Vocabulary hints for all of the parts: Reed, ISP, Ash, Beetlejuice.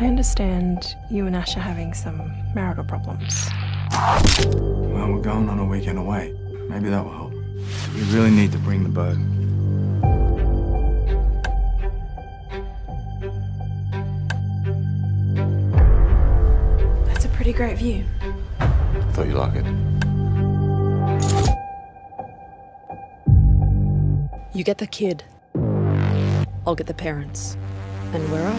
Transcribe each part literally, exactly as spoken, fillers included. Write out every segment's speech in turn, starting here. I understand you and Ash are having some marital problems. Well, we're going on a weekend away. Maybe that will help. We really need to bring the bird. That's a pretty great view. I thought you'd like it. You get the kid. I'll get the parents. And we're up.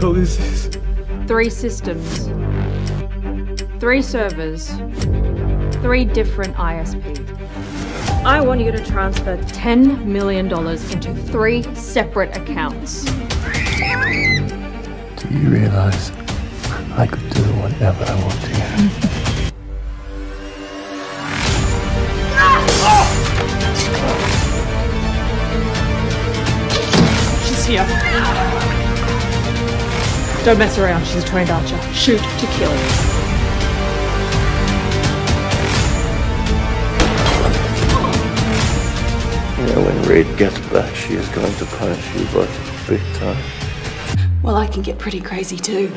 What is this? Three systems, three servers, three different I S Ps. I want you to transfer ten million dollars into three separate accounts. Do you realize I could do whatever I want to you? Ah! Oh! She's here. Ah! Don't mess around, she's a trained archer. Shoot to kill. You know, when Reed gets back, she is going to punish you both big time. Well, I can get pretty crazy too.